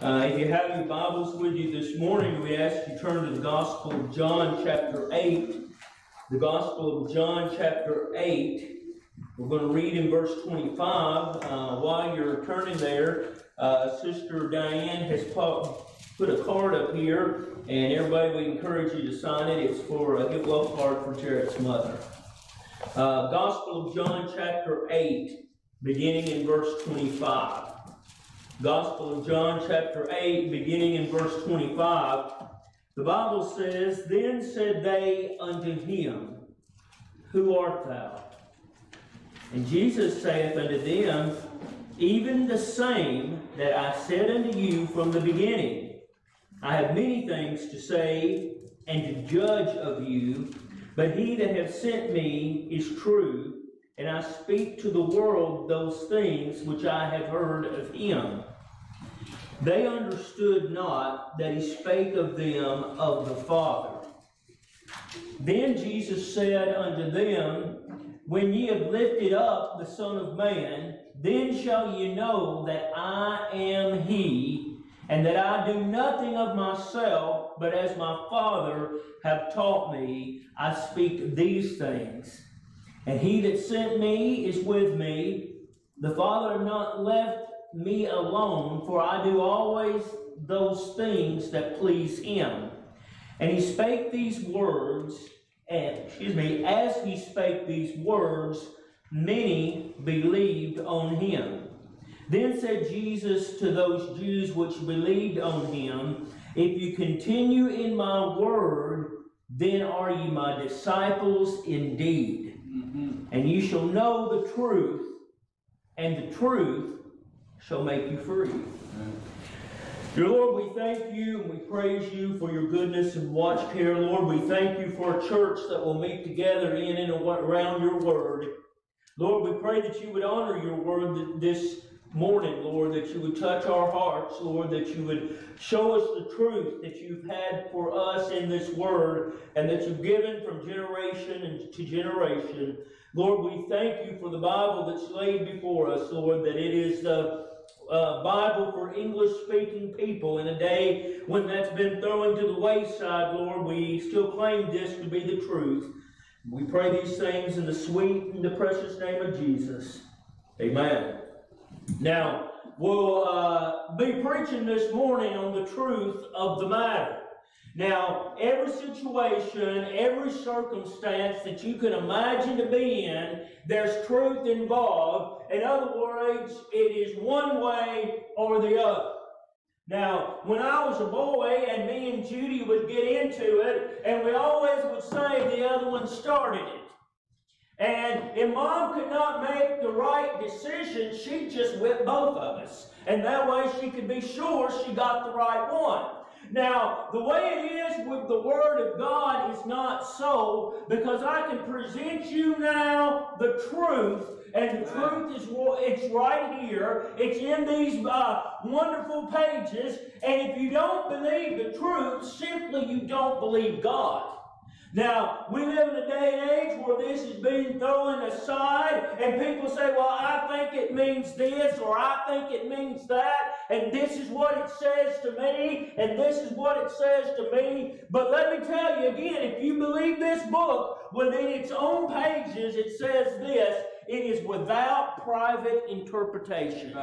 If you have your Bibles with you this morning, we ask you to turn to the Gospel of John chapter 8. The Gospel of John chapter 8. We're going to read in verse 25. While you're turning there, Sister Diane has put a card up here, and everybody, we encourage you to sign it. It's for a get well card for Jared's mother. Gospel of John chapter 8, beginning in verse 25. Gospel of John chapter 8, beginning in verse 25. The Bible says, "Then said they unto him, Who art thou? And Jesus saith unto them, Even the same that I said unto you from the beginning. I have many things to say and to judge of you, but he that hath sent me is true, and I speak to the world those things which I have heard of him." They understood not that he spake of them of the Father. Then Jesus said unto them, When ye have lifted up the Son of Man, then shall ye know that I am he, and that I do nothing of myself, but as my Father hath taught me, I speak these things. And he that sent me is with me. The Father hath not left me alone, for I do always those things that please him. And he spake these words, as he spake these words, many believed on him. Then said Jesus to those Jews which believed on him, If you continue in my word, then are ye my disciples indeed. And you shall know the truth, and the truth shall make you free. Amen. Dear Lord, we thank you and we praise you for your goodness and watch care. Lord, we thank you for a church that will meet together in and around your word. Lord, we pray that you would honor your word this morning, Lord, that you would touch our hearts, Lord, that you would show us the truth that you've had for us in this word and that you've given from generation to generation. Lord, we thank you for the Bible that's laid before us, Lord, that it is the Bible for English-speaking people. In a day when that's been thrown to the wayside, Lord, we still claim this to be the truth. We pray these things in the sweet and the precious name of Jesus. Amen. Now, we'll be preaching this morning on the truth of the matter. Now, every situation, every circumstance that you can imagine to be in, there's truth involved. In other words, it is one way or the other. Now, when I was a boy and me and Judy would get into it, and we always would say the other one started it. And if Mom could not make the right decision, she just whipped both of us. And that way she could be sure she got the right one. Now, the way it is with the Word of God is not so, because I can present you now the truth, and the truth is, it's right here. It's in these wonderful pages. And if you don't believe the truth, simply you don't believe God. Now, we live in a day and age where this is being thrown aside, and people say, well, I think it means this, or I think it means that, and this is what it says to me, and this is what it says to me. But let me tell you again, if you believe this book, within its own pages, it says this, it is without private interpretation.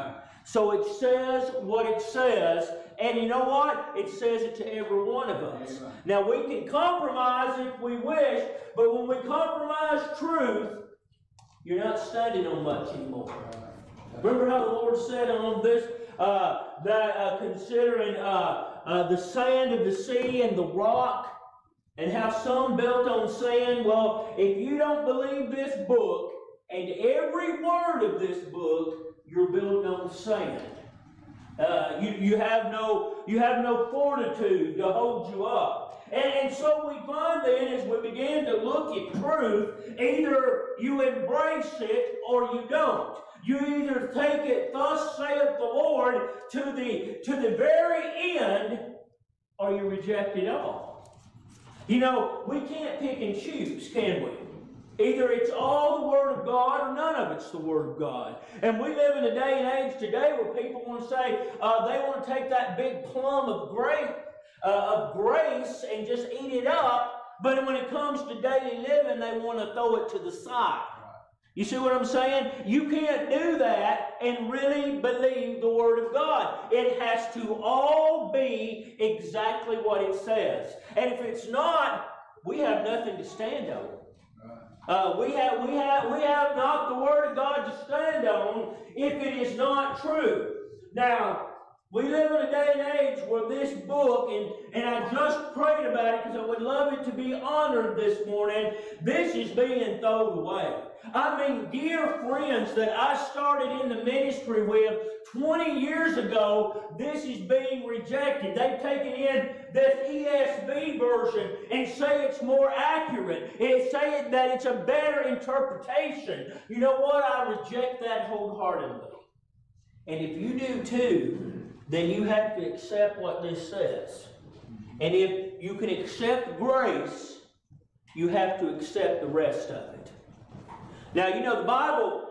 So it says what it says, and you know what? It says it to every one of us. Amen. Now, we can compromise if we wish, but when we compromise truth, you're not standing on much anymore. Remember how the Lord said on this, considering the sand of the sea and the rock, and how some built on sand? Well, if you don't believe this book, and every word of this book, you're built on sand. You have no fortitude to hold you up. And so we find then, as we begin to look at truth, either you embrace it or you don't. You either take it, thus saith the Lord, to the very end, or you reject it all. You know, we can't pick and choose, can we? Either it's all the Word of God or none of it's the Word of God. And we live in a day and age today where people want to say, they want to take that big plum of grace and just eat it up. But when it comes to daily living, they want to throw it to the side. You see what I'm saying? You can't do that and really believe the Word of God. It has to all be exactly what it says. And if it's not, we have nothing to stand over. We have not the Word of God to stand on if it is not true. Now, we live in a day and age where this book, and I just prayed about it because I would love it to be honored this morning, this is being thrown away. I mean, dear friends that I started in the ministry with 20 years ago, this is being rejected. They've taken in this ESV version and say it's more accurate. It's saying that it's a better interpretation. You know what? I reject that wholeheartedly. And if you do too, then you have to accept what this says. And if you can accept grace, you have to accept the rest of it. Now, you know, the Bible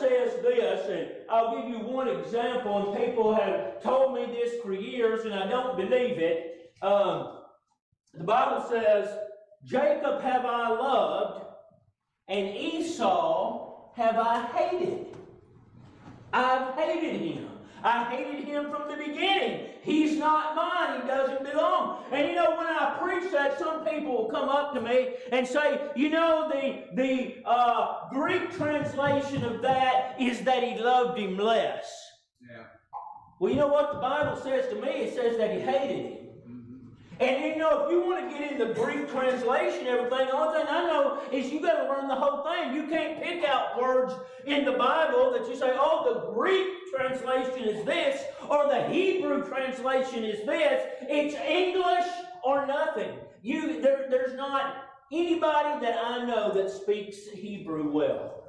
says this, and I'll give you one example, and people have told me this for years, and I don't believe it. The Bible says, Jacob have I loved, and Esau have I hated. I've hated him. I hated him from the beginning. He's not mine. He doesn't belong. And you know, when I preach that, some people will come up to me and say, you know, the Greek translation of that is that he loved him less. Yeah. Well, you know what the Bible says to me? It says that he hated him. And you know, if you want to get in the Greek translation, everything, the only thing I know is you got to learn the whole thing. You can't pick out words in the Bible that you say, oh, the Greek translation is this, or the Hebrew translation is this. It's English or nothing. There's not anybody that I know that speaks Hebrew well.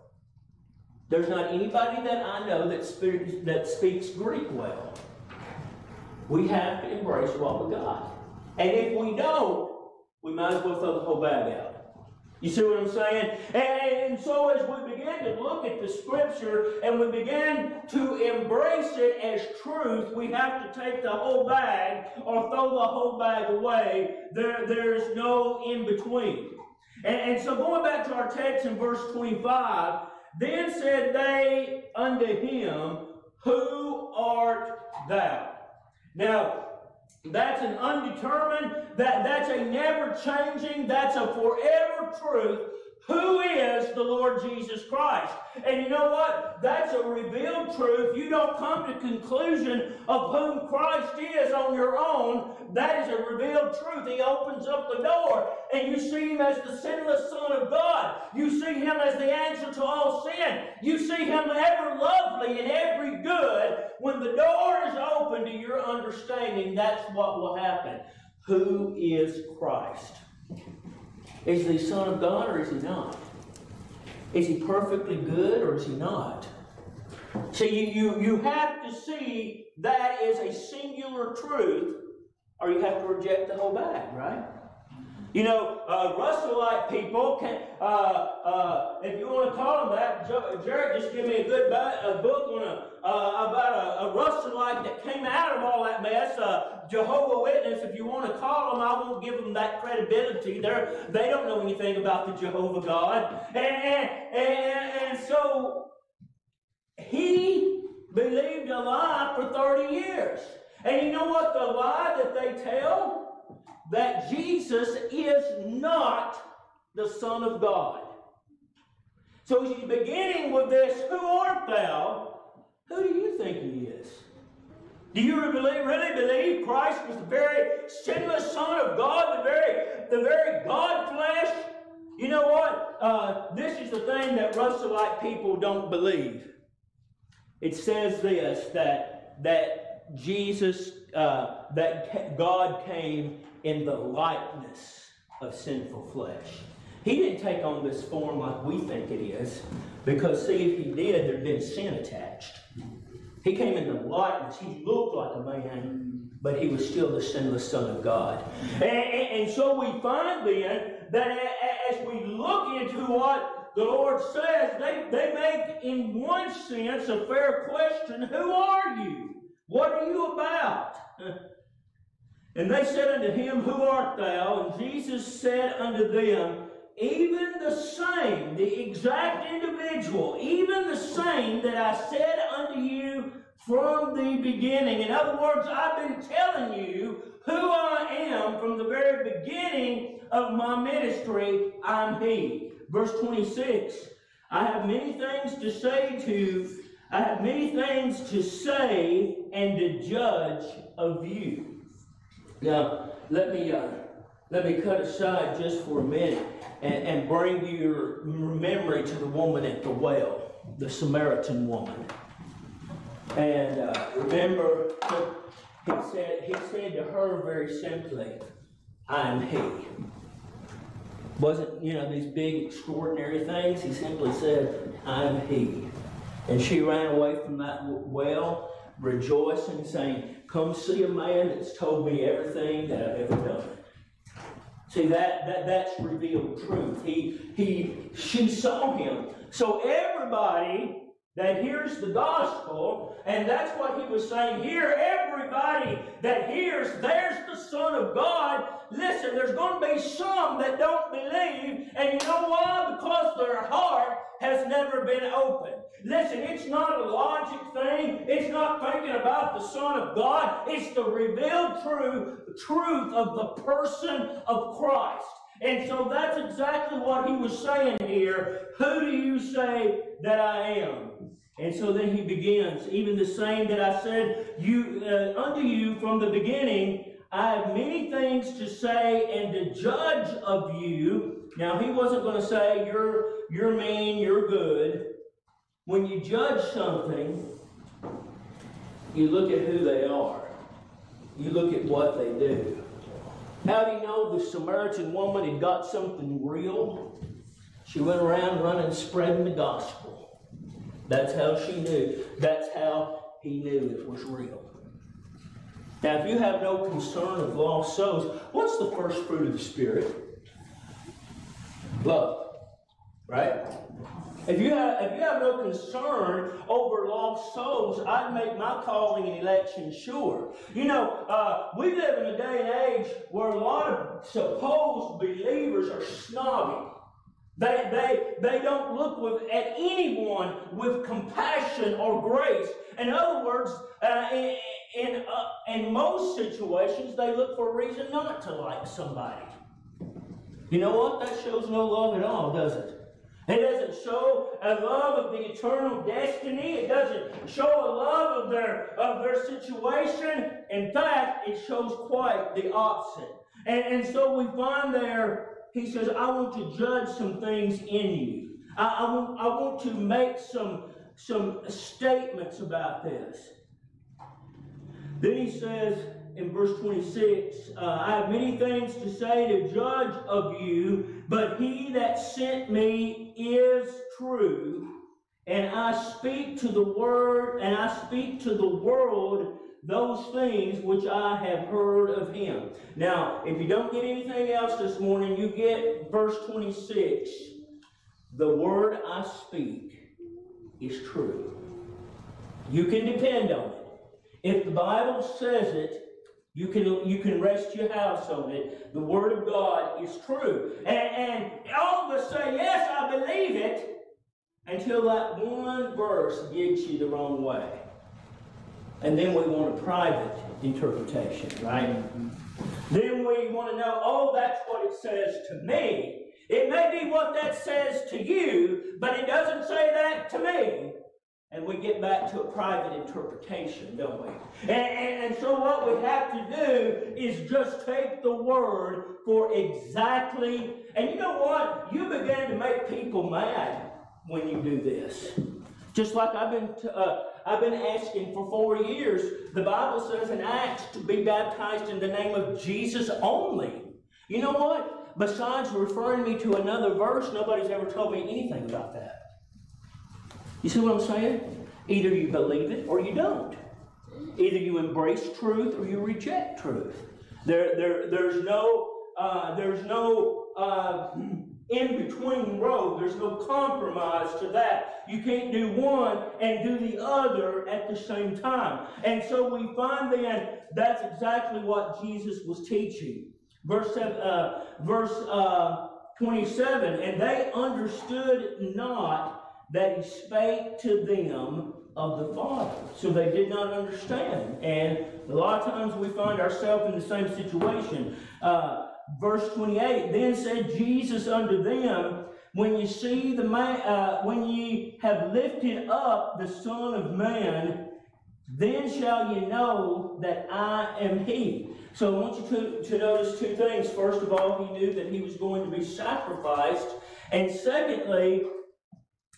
There's not anybody that I know that speaks Greek well. We have to embrace what we got. And if we don't, we might as well throw the whole bag out. You see what I'm saying? And so as we begin to look at the Scripture and we begin to embrace it as truth, we have to take the whole bag or throw the whole bag away. There's no in-between. And so going back to our text in verse 25, then said they unto him, Who art thou? Now, that's an undetermined, that's a never-changing, that's a forever truth. Who is the Lord Jesus Christ? And you know what? That's a revealed truth. You don't come to conclusion of whom Christ is on your own. That is a revealed truth. He opens up the door, and you see Him as the sinless Son of God. You see Him as the answer to all sin. You see Him ever lovely and every good. When the door is open to your understanding, that's what will happen. Who is Christ? Is he the Son of God or is he not? Is he perfectly good or is he not? So you have to see that is a singular truth, or you have to reject the whole bag, right? You know, Russellite people, if you want to call them that, Jared just gave me a book on about a Russellite that came out of all that mess, Jehovah Witness, if you want to call them. I won't give them that credibility. They don't know anything about the Jehovah God. And so he believed a lie for 30 years. And you know what the lie that they tell? That Jesus is not the Son of God. So he's beginning with this, who art thou? Who do you think he is? Do you really believe Christ was the very sinless Son of God, the very God-flesh? You know what? This is the thing that Russellite people don't believe. It says this, that Jesus, that God came in the likeness of sinful flesh. He didn't take on this form like we think it is, because see, if he did, there'd been sin attached. He came in the likeness. He looked like a man, but he was still the sinless Son of God. And so we find then that as we look into what the Lord says, they make in one sense a fair question, who are you? What are you about? And they said unto him, who art thou? And Jesus said unto them, even the same, the exact individual, even the same that I said unto you from the beginning. In other words, I've been telling you who I am from the very beginning of my ministry. I'm he. Verse 26, I have many things to say and to judge of you. Now, let me cut aside just for a minute and bring your memory to the woman at the well, the Samaritan woman. And remember, he said to her very simply, I am he. Wasn't, these big extraordinary things. He simply said, I am he. And she ran away from that well, rejoicing, saying, come see a man that's told me everything that I've ever done. See, that's revealed truth. She saw him. So everybody that hears the gospel, and that's what he was saying here, everybody that hears, there's the Son of God. Listen, there's going to be some that don't believe, and you know why? Because their heart has never been opened. Listen, it's not a logic thing. It's not thinking about the Son of God. It's the revealed truth of the person of Christ. And so that's exactly what he was saying here. Who do you say that I am? And so then he begins, even the same that I said unto you from the beginning, I have many things to say and to judge of you. Now, he wasn't going to say, you're mean, you're good. When you judge something, you look at who they are. You look at what they do. How do you know the Samaritan woman had got something real? She went around running, spreading the gospel. That's how she knew. That's how he knew it was real. Now, if you have no concern of lost souls, what's the first fruit of the Spirit? Love, right? If you have no concern over lost souls, I'd make my calling and election sure. We live in a day and age where a lot of supposed believers are snobby. They don't look at anyone with compassion or grace. In other words, in most situations, they look for a reason not to like somebody. You know what? That shows no love at all, does it? It doesn't show a love of the eternal destiny. It doesn't show a love of their situation. In fact, it shows quite the opposite. And so we find there, he says, I want to judge some things in you. I want to make some statements about this. Then he says in verse 26, I have many things to say to judge of you, but he that sent me is true, and I speak to the world those things which I have heard of him. Now, if you don't get anything else this morning, you get verse 26. The word I speak is true. You can depend on it. If the Bible says it, you can rest your house on it. The Word of God is true. And all of us say, yes, I believe it, until that one verse gets you the wrong way. And then we want a private interpretation, right? Mm-hmm. Then we want to know, oh, that's what it says to me. It may be what that says to you, but it doesn't say that to me. And we get back to a private interpretation, don't we? And so what we have to do is just take the word for exactly. And you know what? You begin to make people mad when you do this. Just like I've been asking for 4 years. The Bible says in Acts to be baptized in the name of Jesus only. You know what? Besides referring me to another verse, nobody's ever told me anything about that. You see what I'm saying? Either you believe it or you don't. Either you embrace truth or you reject truth. There's no in-between road. There's no compromise to that. You can't do one and do the other at the same time. And so we find then that's exactly what Jesus was teaching. Verse 27, and they understood not that he spake to them of the Father. So they did not understand. And a lot of times we find ourselves in the same situation. Verse 28, then said Jesus unto them, when ye see the man, when ye have lifted up the Son of Man, then shall ye know that I am he. So I want you to notice two things. First of all, he knew that he was going to be sacrificed. And secondly,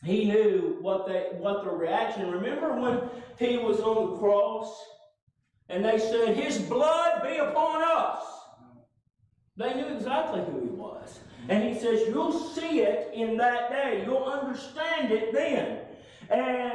he knew what the reaction. Remember when he was on the cross and they said, his blood be upon us. They knew exactly who he was. And he says, you'll see it in that day. You'll understand it then. And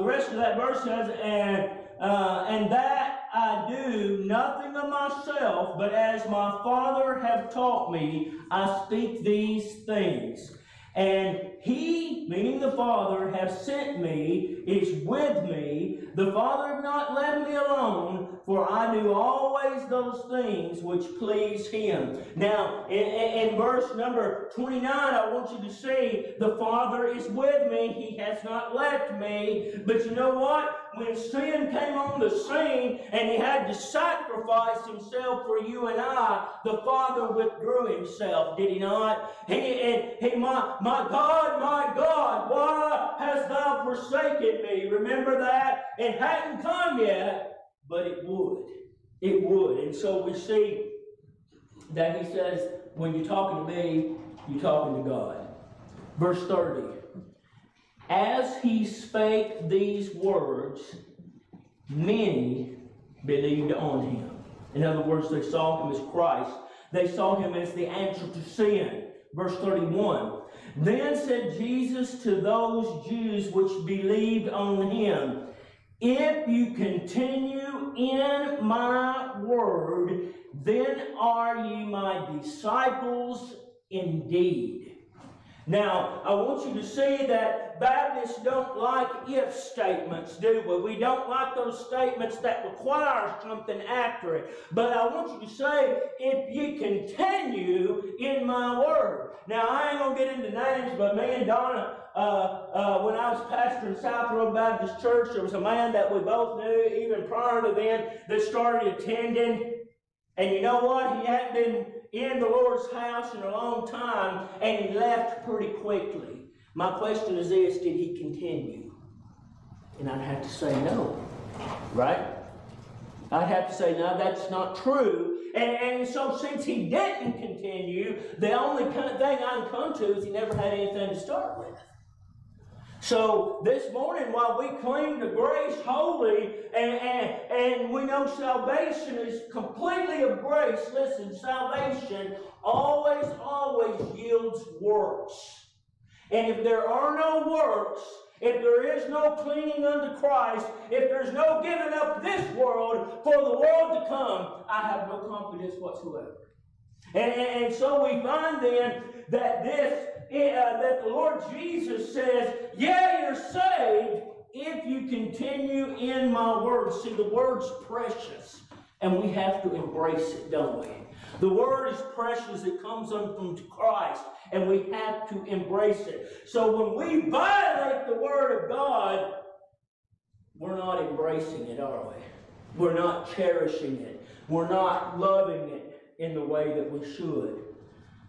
the rest of that verse says, and that I do nothing of myself, but as my Father hath taught me, I speak these things. And he, meaning the Father, hath sent me, is with me. The Father hath not left me alone, for I do always those things which please him. Now, in verse number 29, I want you to see, the Father is with me. He has not left me. But you know what? When sin came on the scene and he had to sacrifice himself for you and I, the Father withdrew himself, did he not? My God, why hast thou forsaken me? Remember that? It hadn't come yet, but it would. It would. And so we see that he says, when you're talking to me, you're talking to God. Verse 30. As he spake these words, many believed on him. In other words, they saw him as Christ. They saw him as the answer to sin. Verse 31. Then said Jesus to those Jews which believed on him, if you continue in my word, then are ye my disciples indeed. Now, I want you to see that Baptists don't like if statements, do we? We don't like those statements that require something after it. But I want you to say, if you continue in my word. Now, I ain't going to get into names, but me and Donna, when I was pastoring South Road Baptist Church, there was a man that we both knew, even prior to then, that started attending. And you know what? He hadn't been in the Lord's house in a long time, and he left pretty quickly. My question is this, did he continue? And I'd have to say no, right? I'd have to say, no, that's not true. And so since he didn't continue, the only kind of thing I can come to is he never had anything to start with. So this morning, while we claim the grace holy and we know salvation is completely of grace, listen, salvation always yields works. And if there are no works, if there is no clinging unto Christ, if there's no giving up this world for the world to come, I have no confidence whatsoever. And so we find then that that the Lord Jesus says, yeah, you're saved if you continue in my word. See, the word's precious, and we have to embrace it, don't we? The word is precious. It comes from Christ, and we have to embrace it. So when we violate the word of God, we're not embracing it, are we? We're not cherishing it. We're not loving it in the way that we should.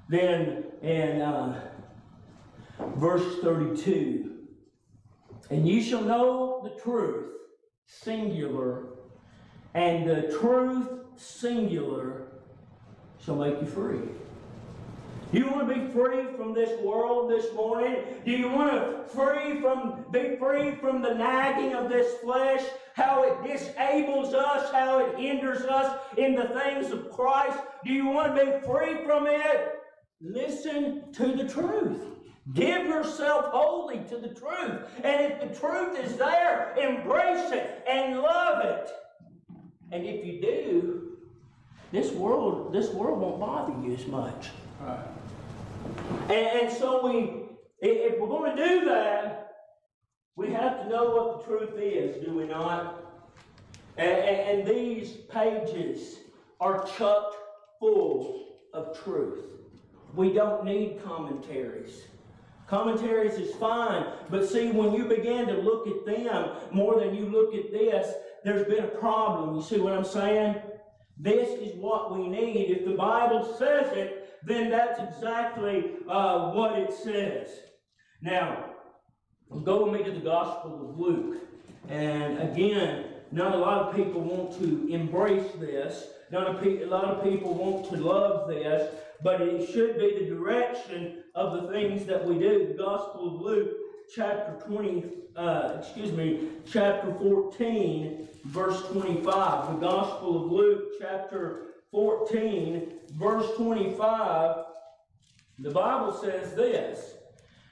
Then, verse 32, and you shall know the truth, singular, and the truth, singular, shall make you free. Do you want to be free from this world this morning? Do you want to be free from the nagging of this flesh? How it disables us, how it hinders us in the things of Christ? Do you want to be free from it? Listen to the truth. Give yourself wholly to the truth. And if the truth is there, embrace it and love it. And if you do, this world won't bother you as much. Right. And so if we're going to do that, we have to know what the truth is, do we not? And these pages are chock full of truth. We don't need commentaries. Commentaries is fine, but see, when you begin to look at them more than you look at this, there's been a problem. You see what I'm saying? This is what we need. If the Bible says it, then that's exactly what it says. Now, go with me to the Gospel of Luke. And again, not a lot of people want to embrace this. Not a lot of people want to love this. But it should be the direction of the things that we do. The Gospel of Luke, chapter 14, verse 25. The Gospel of Luke, chapter 14, verse 25. The Bible says this,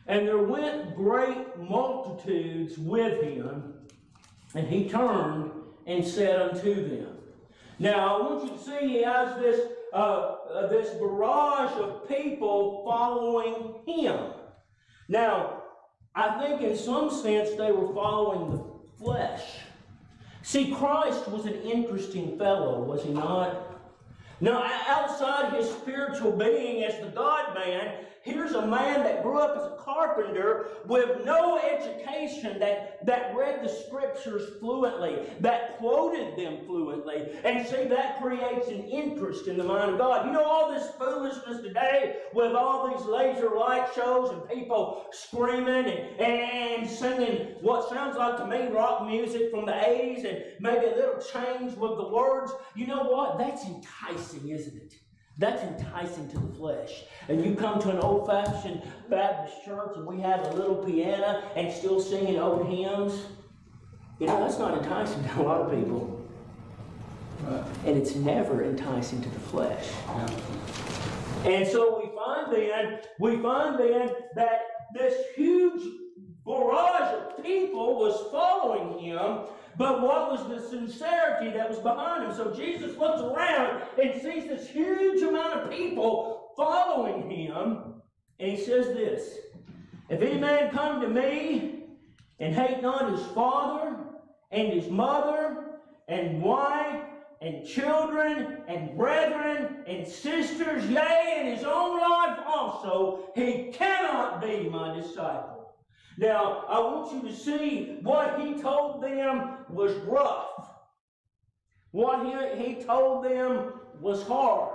"And there went great multitudes with him, and he turned and said unto them." Now, I want you to see he has this barrage of people following him. Now, I think in some sense they were following the flesh. See, Christ was an interesting fellow, was he not? Now, outside his spiritual being as the God-man, here's a man that grew up as a carpenter with no education, that read the scriptures fluently, that quoted them fluently. And see, that creates an interest in the mind of God. You know, all this foolishness today with all these laser light shows and people screaming and singing what sounds like to me rock music from the 80s and maybe a little change with the words. You know what? That's enticing, isn't it? That's enticing to the flesh. And you come to an old-fashioned Baptist church and we have a little piano and still singing old hymns. You know, that's not enticing to a lot of people. Right. And it's never enticing to the flesh. No. And so we find then that this huge barrage of people was following him. But what was the sincerity that was behind him? So Jesus looks around and sees this huge amount of people following him, and he says this, "If any man come to me and hate not his father and his mother and wife and children and brethren and sisters, yea, and his own life also, he cannot be my disciple." Now, I want you to see what he told them was rough. What he told them was hard.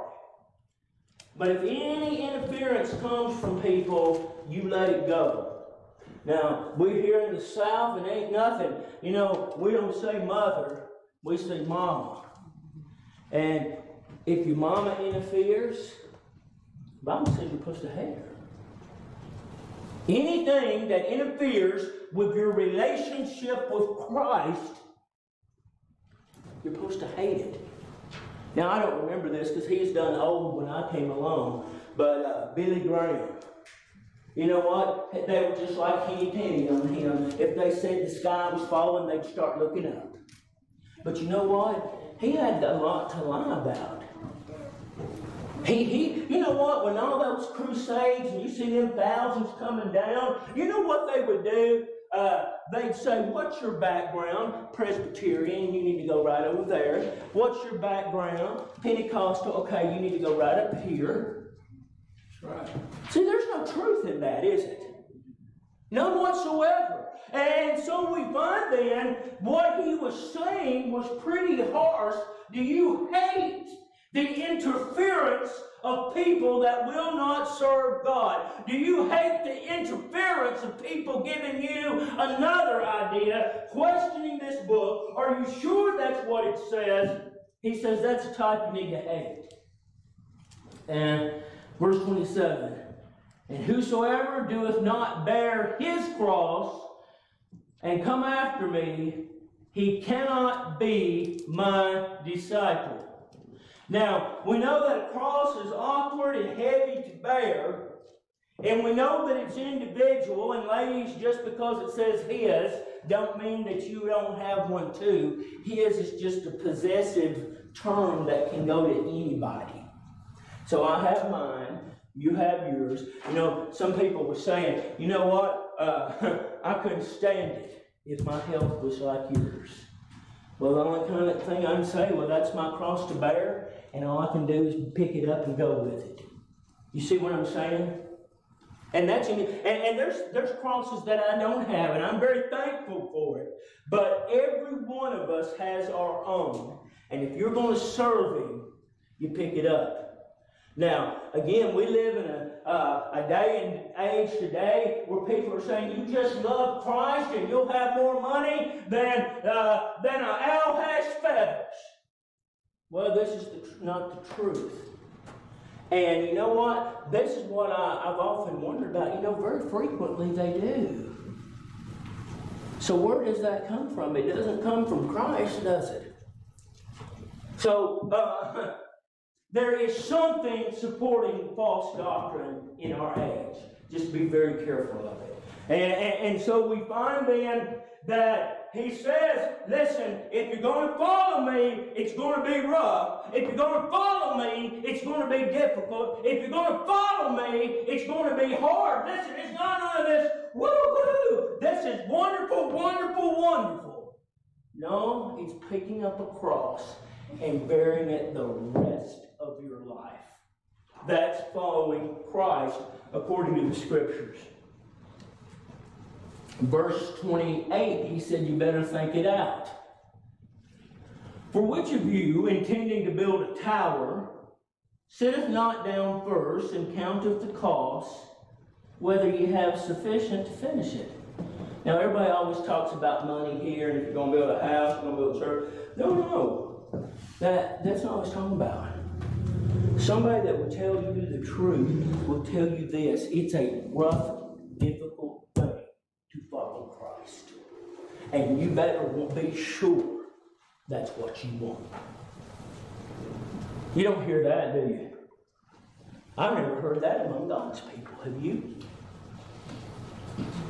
But if any interference comes from people, you let it go. Now, we're here in the South and ain't nothing. You know, we don't say mother, we say mama. And if your mama interferes, the Bible says you're supposed to hate her. Anything that interferes with your relationship with Christ, you're supposed to hate it. Now, I don't remember this because he's done old when I came along, but Billy Graham, you know what? They were just like Kenny on him. If they said the sky was falling, they'd start looking up. But you know what? He had a lot to lie about. You know what, when all those crusades and you see them thousands coming down, you know what they would do? They'd say, "What's your background? Presbyterian, you need to go right over there. What's your background? Pentecostal, okay, you need to go right up here." That's right. See, there's no truth in that, is it? None whatsoever. And so we find then what he was saying was pretty harsh. Do you hate the interference of people that will not serve God? Do you hate the interference of people giving you another idea, questioning this book? Are you sure that's what it says? He says that's the type you need to hate. And verse 27, "And whosoever doeth not bear his cross and come after me, he cannot be my disciple." Now, we know that a cross is awkward and heavy to bear, and we know that it's individual, and ladies, just because it says his don't mean that you don't have one too. His is just a possessive term that can go to anybody. So I have mine, you have yours. You know, some people were saying, you know what, I couldn't stand it if my health was like yours. Well, the only kind of thing I can say, well, that's my cross to bear, and all I can do is pick it up and go with it. You see what I'm saying? And that's and there's crosses that I don't have, and I'm very thankful for it. But every one of us has our own, and if you're going to serve Him, you pick it up. Now, again, we live in a day and age today where people are saying, you just love Christ and you'll have more money than an owl has feathers. Well, this is not the truth. And you know what? This is what I've often wondered about. You know, very frequently they do. So where does that come from? It doesn't come from Christ, does it? So, there is something supporting false doctrine in our age. Just be very careful of it. And so we find then that he says, listen, if you're going to follow me, it's going to be rough. If you're going to follow me, it's going to be difficult. If you're going to follow me, it's going to be hard. Listen, it's not none of this, woo-hoo, this is wonderful, wonderful, wonderful. No, it's picking up a cross and bearing it the rest of your life. That's following Christ according to the Scriptures. Verse 28, he said, you better think it out. For which of you, intending to build a tower, sitteth not down first and counteth the cost, whether you have sufficient to finish it? Now, everybody always talks about money here, and if you're going to build a house, you're going to build a church. No. That's not what it's talking about. Somebody that will tell you the truth will tell you this. It's a rough, difficult thing to follow Christ. And you better be sure that's what you want. You don't hear that, do you? I've never heard that among God's people. Have you?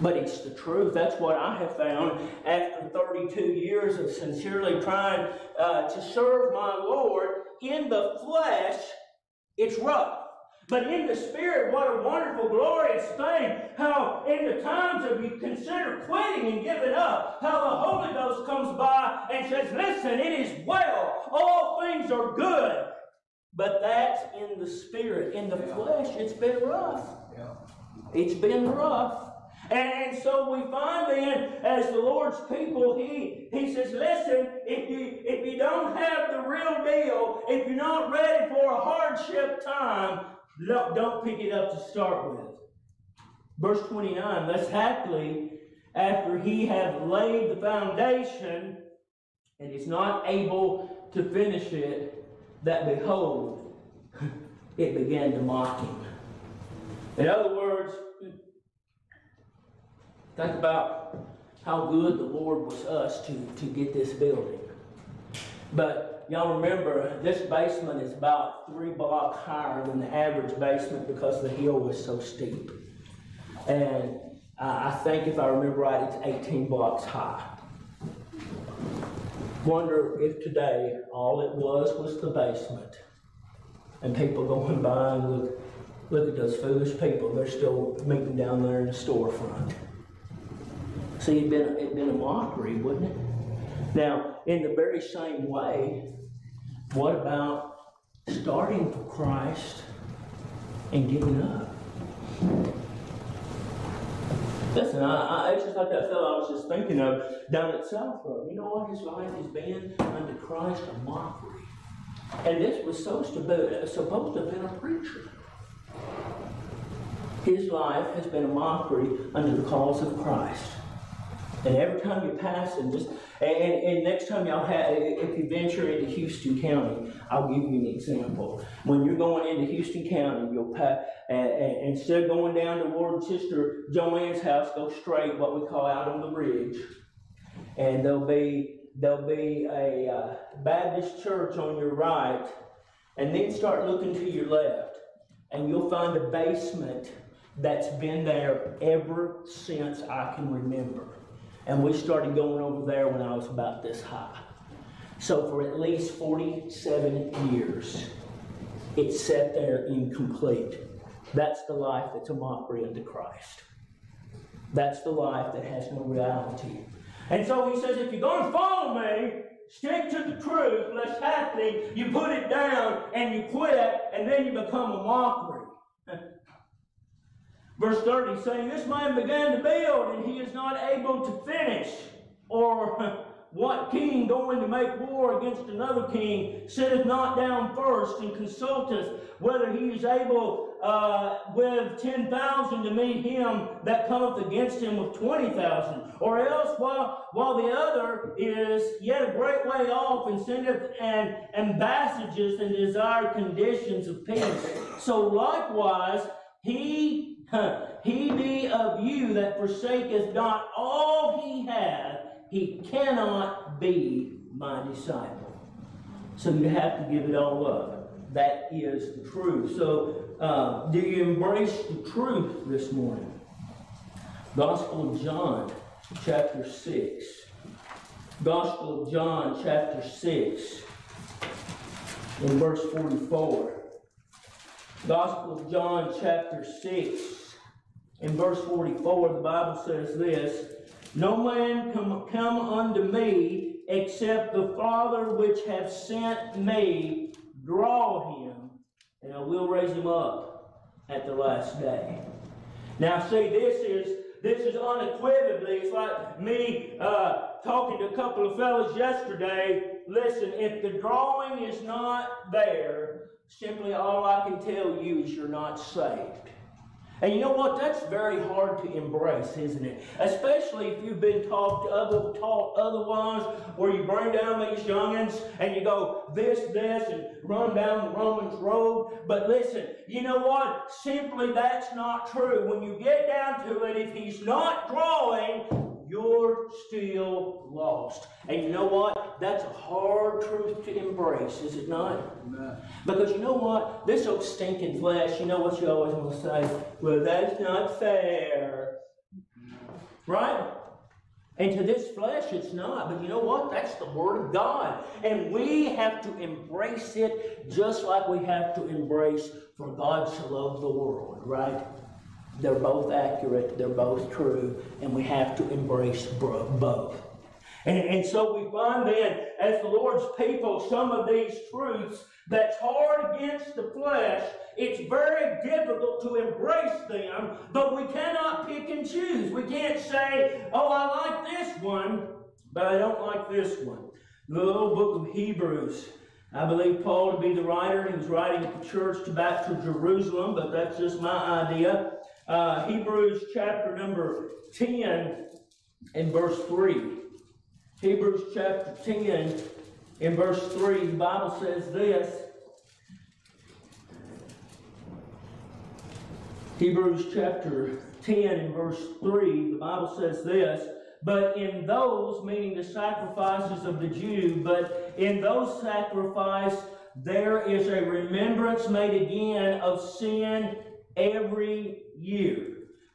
But it's the truth. That's what I have found after 32 years of sincerely trying to serve my Lord. In the flesh, it's rough. But in the Spirit, what a wonderful, glorious thing. How in the times of you consider quitting and giving up, how the Holy Ghost comes by and says, listen, it is well. All things are good. But that's in the Spirit. In the flesh, it's been rough. Yeah. It's been rough. And so we find then, as the Lord's people, he says, listen, if you don't have the real deal, if you're not ready for a hardship time, don't pick it up to start with. Verse 29, lest haply, after he have laid the foundation, and is not able to finish it, that behold, it began to mock him. In other words, think about how good the Lord was us to get this building. But y'all remember, this basement is about 3 blocks higher than the average basement because the hill was so steep. And I think, if I remember right, it's 18 blocks high. Wonder if today all it was the basement. And people going by and look at those foolish people. They're still meeting down there in the storefront. See, it'd been a mockery, wouldn't it? Now, in the very same way, what about starting for Christ and giving up? Listen, it's just like that fellow I was just thinking of down at South Road. You know what? His life has been unto Christ a mockery. And this was supposed to have been a preacher. His life has been a mockery unto the cause of Christ. And every time you pass, and next time y'all have, if you venture into Houston County, I'll give you an example. When you're going into Houston County, you'll pass, and instead of going down to Ward and Sister Joanne's house, go straight, what we call out on the bridge. And there'll be a Baptist church on your right, and then start looking to your left, and you'll find a basement that's been there ever since I can remember. And we started going over there when I was about this high. So for at least 47 years, it sat there incomplete. That's the life that's a mockery of the Christ. That's the life that has no reality. And so he says, if you're going to follow me, stick to the truth, lest happening, you put it down and you quit, and then you become a mockery. Verse 30, saying, this man began to build, and he is not able to finish. Or what king going to make war against another king sitteth not down first and consulteth whether he is able with 10,000 to meet him that cometh against him with 20,000? Or else while the other is yet a great way off and sendeth an ambassages and desired conditions of peace. So likewise he be of you that forsaketh not all he hath, he cannot be my disciple. So you have to give it all up. That is the truth. So do you embrace the truth this morning? Gospel of John, chapter 6. Gospel of John, chapter 6, in verse 44. Gospel of John, chapter 6, in verse 44, the Bible says this, no man come unto me, except the Father which hath sent me, draw him, and I will raise him up at the last day. Now see, this is unequivocally, it's like me talking to a couple of fellas yesterday. Listen, if the drawing is not there, simply all I can tell you is you're not saved. And you know what? That's very hard to embrace, isn't it? Especially if you've been taught otherwise, where you bring down these youngins and you go this, and run down the Romans road. But listen, you know what? Simply that's not true. When you get down to it, if he's not drawing, you're still lost. And you know what? That's a hard truth to embrace, is it not? No. Because you know what? This old stinking flesh, you know what you always want to say? Well, that's not fair. Right? And to this flesh, it's not. But you know what? That's the Word of God. And we have to embrace it just like we have to embrace for God so loved the world, right? They're both accurate, they're both true, and we have to embrace both. And so we find then, as the Lord's people, some of these truths that's hard against the flesh. It's very difficult to embrace them, but we cannot pick and choose. We can't say, oh, I like this one, but I don't like this one. The little book of Hebrews, I believe Paul to be the writer. He was writing at the church back to Jerusalem, but that's just my idea. Hebrews chapter number 10 and verse 3. Hebrews chapter 10 and verse 3, the Bible says this. Hebrews chapter 10 and verse 3, the Bible says this. But in those, meaning the sacrifices of the Jew, but in those sacrifices there is a remembrance made again of sin every year.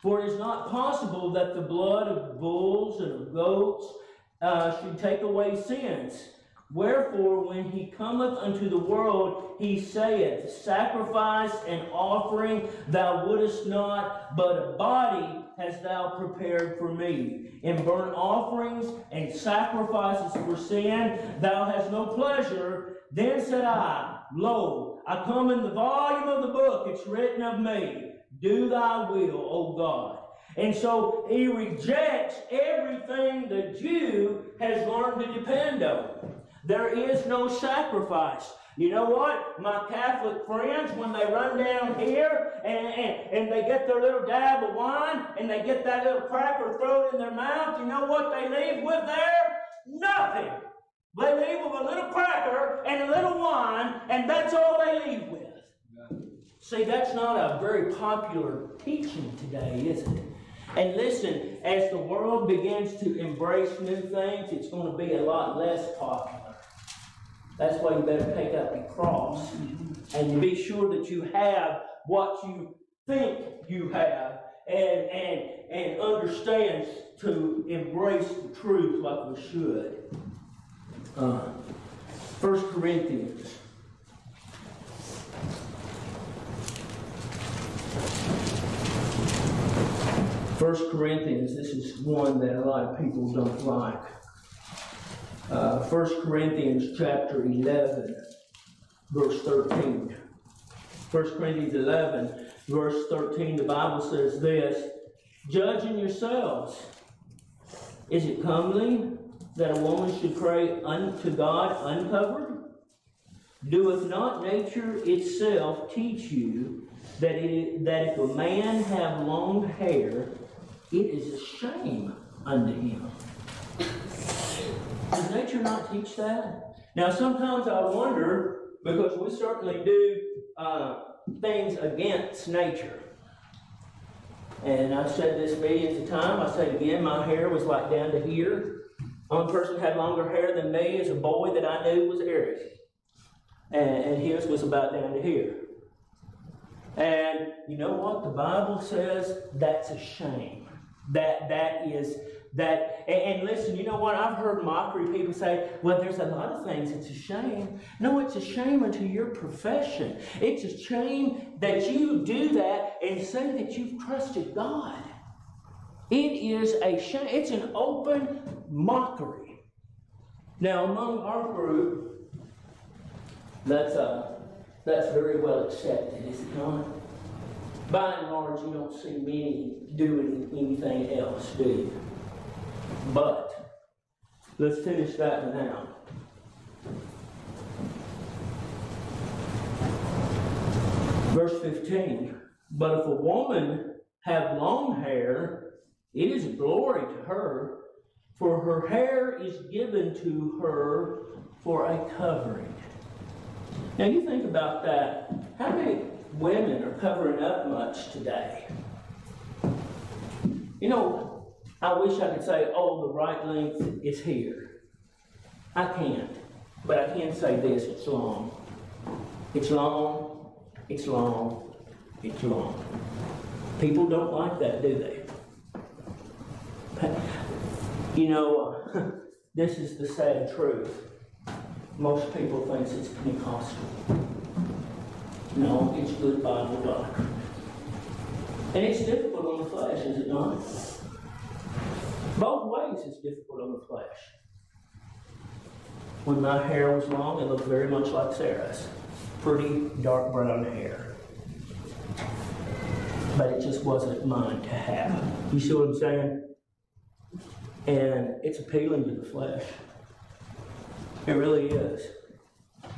For it is not possible that the blood of bulls and of goats should take away sins. Wherefore, when he cometh unto the world, he saith, sacrifice and offering thou wouldest not, but a body hast thou prepared for me. In burnt offerings and sacrifices for sin thou hast no pleasure. Then said I, lo, I come in the volume of the book, it's written of me. Do thy will, O God. And so he rejects everything the Jew has learned to depend on. There is no sacrifice. You know what? My Catholic friends, when they run down here and they get their little dab of wine and they get that little cracker thrown in their mouth, you know what they leave with there? Nothing. They leave with a little cracker and a little wine, and that's all they leave with. See, that's not a very popular teaching today, is it? And listen, as the world begins to embrace new things, it's going to be a lot less popular. That's why you better pick up your cross and be sure that you have what you think you have and understands to embrace the truth like we should. 1 Corinthians. This is one that a lot of people don't like. 1 Corinthians chapter 11, verse 13. 1 Corinthians 11, verse 13, the Bible says this: judging yourselves, is it comely that a woman should pray unto God uncovered? Doeth not nature itself teach you that, that if a man have long hair, it is a shame unto him? Does nature not teach that? Now, sometimes I wonder, because we certainly do things against nature. And I've said this millions of times. I say it again, my hair was like down to here. One person had longer hair than me is a boy that I knew was Eric. And his was about down to here. And you know what? The Bible says that's a shame. And listen, you know what? I've heard mockery people say, well, there's a lot of things it's a shame. No, it's a shame unto your profession. It's a shame that you do that and say that you've trusted God. It is a shame. It's an open mockery. Now, among our group, that's very well accepted, is it not? By and large, you don't see many doing anything else, do you? But let's finish that one now. Verse 15. But if a woman have long hair, it is glory to her, for her hair is given to her for a covering. Now you think about that. How many women are covering up much today? You know, I wish I could say, oh, the right length is here. I can't, but I can say this, it's long. It's long, it's long, it's long. People don't like that, do they? But, you know, this is the sad truth. Most people think it's Pentecostal. No, it's good Bible doctrine. And it's difficult on the flesh, is it not? Both ways it's difficult on the flesh. When my hair was long, it looked very much like Sarah's. Pretty dark brown hair. But it just wasn't mine to have. You see what I'm saying? And it's appealing to the flesh. It really is.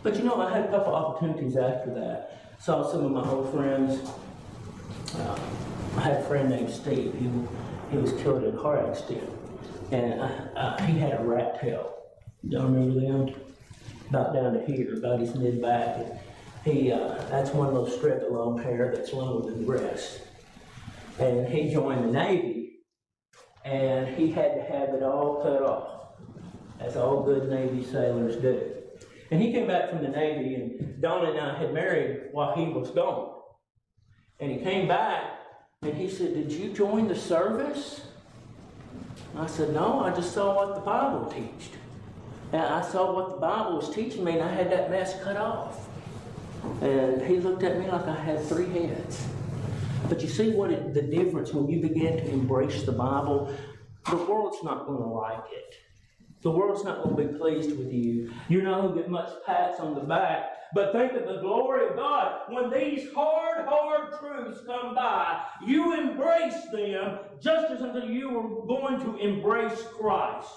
But you know, I had a couple opportunities after that. Saw some of my old friends. I had a friend named Steve. He was killed in a car accident. And he had a rat tail. Y'all remember them? About down to here, about his mid-back. And he, that's one little strip of long hair that's longer than the rest. And he joined the Navy, and he had to have it all cut off, as all good Navy sailors do. And he came back from the Navy, and Donna and I had married while he was gone. And he came back, and he said, did you join the service? And I said, no, I just saw what the Bible teached. And I saw what the Bible was teaching me, and I had that mess cut off. And he looked at me like I had three heads. But you see what the difference when you begin to embrace the Bible? The world's not going to like it. The world's not going to be pleased with you. You're not going to get much pats on the back. But think of the glory of God. When these hard, hard truths come by, you embrace them just as until you were going to embrace Christ.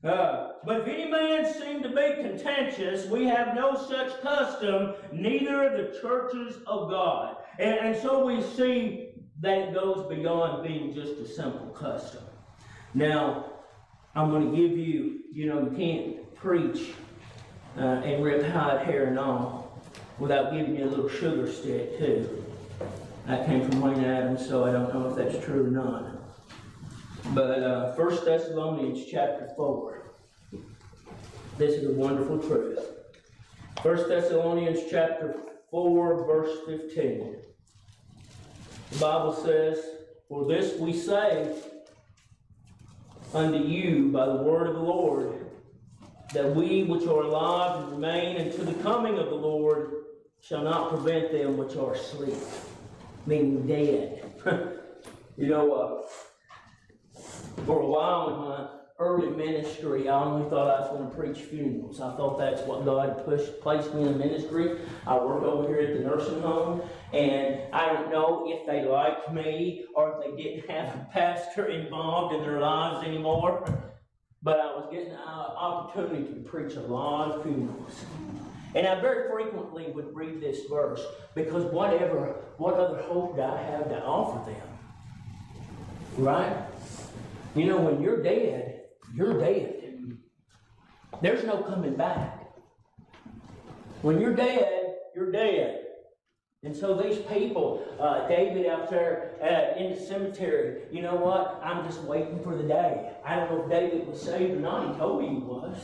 But if any man seem to be contentious, we have no such custom, neither the churches of God. And so we see that it goes beyond being just a simple custom. Now, I'm going to give you, you can't preach and rip hide hair and all without giving you a little sugar stick, too. That came from Wayne Adams, so I don't know if that's true or not. But 1 Thessalonians chapter 4. This is a wonderful truth. 1 Thessalonians chapter 4, verse 15. The Bible says, For this we say unto you by the word of the Lord, that we which are alive and remain until the coming of the Lord shall not prevent them which are asleep, meaning dead. For a while in my early ministry, I only thought I was going to preach funerals. I thought that's what God placed me in ministry. I work over here at the nursing home, and I don't know if they liked me or if they didn't have a pastor involved in their lives anymore, but I was getting an opportunity to preach a lot of funerals. And I very frequently would read this verse, because what other hope did I have to offer them? Right? You know, when you're dead, you're dead. There's no coming back. When you're dead, you're dead. And so these people, David out there in the cemetery, you know what? I'm just waiting for the day. I don't know if David was saved or not. He told me he was.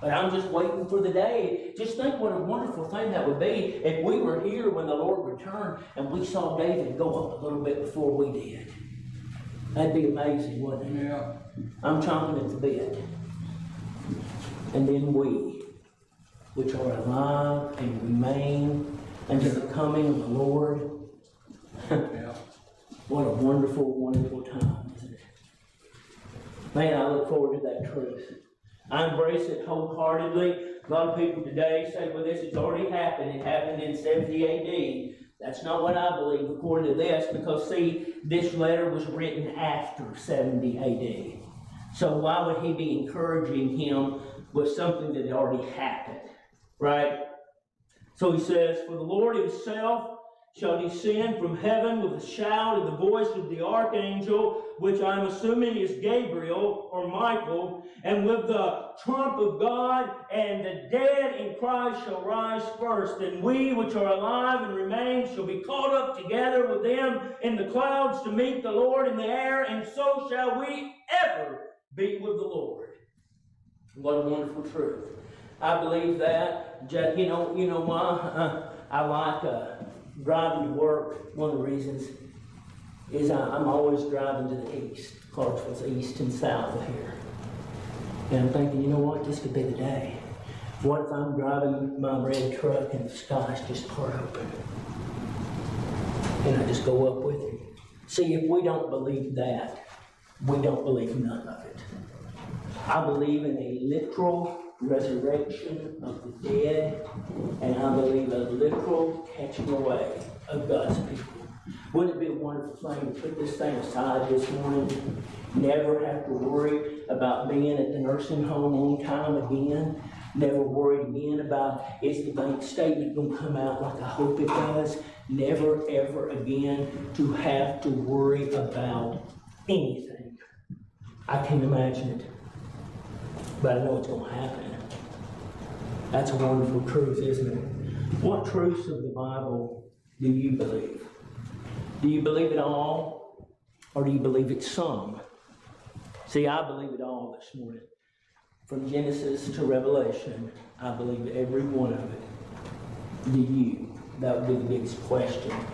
But I'm just waiting for the day. Just think what a wonderful thing that would be if we were here when the Lord returned and we saw David go up a little bit before we did. That'd be amazing, wouldn't it? Yeah. I'm chomping at the bit. And then we, which are alive and remain until the coming of the Lord. Yeah. What a wonderful, wonderful time, isn't it? Man, I look forward to that truth. I embrace it wholeheartedly. A lot of people today say, well, this has already happened. It happened in 70 AD. That's not what I believe according to this, because, see, this letter was written after 70 AD. So why would he be encouraging him with something that had already happened, right? So he says, for the Lord himself shall descend from heaven with a shout and the voice of the archangel, which I'm assuming is Gabriel or Michael, and with the trump of God, and the dead in Christ shall rise first, and we which are alive and remain shall be caught up together with them in the clouds to meet the Lord in the air, and so shall we ever be with the Lord. What a wonderful truth. I believe that. You know why I like driving to work. One of the reasons is I'm always driving to the east. Clarksville's east and south of here. And I'm thinking, you know what, this could be the day. What if I'm driving my red truck and the sky's just part open? And I just go up with it. See, if we don't believe that, we don't believe none of it. I believe in a literal resurrection of the dead, and I believe a literal catching away of God's people. Wouldn't it be a wonderful thing to put this thing aside this morning? Never have to worry about being at the nursing home on time again. Never worried again about, is the bank statement going to come out like I hope it does? Never, ever again to have to worry about anything. I can't imagine it, but I know it's going to happen. That's a wonderful truth, isn't it? What truths of the Bible do you believe? Do you believe it all, or do you believe it some? See, I believe it all this morning. From Genesis to Revelation, I believe every one of it. Do you? That would be the biggest question.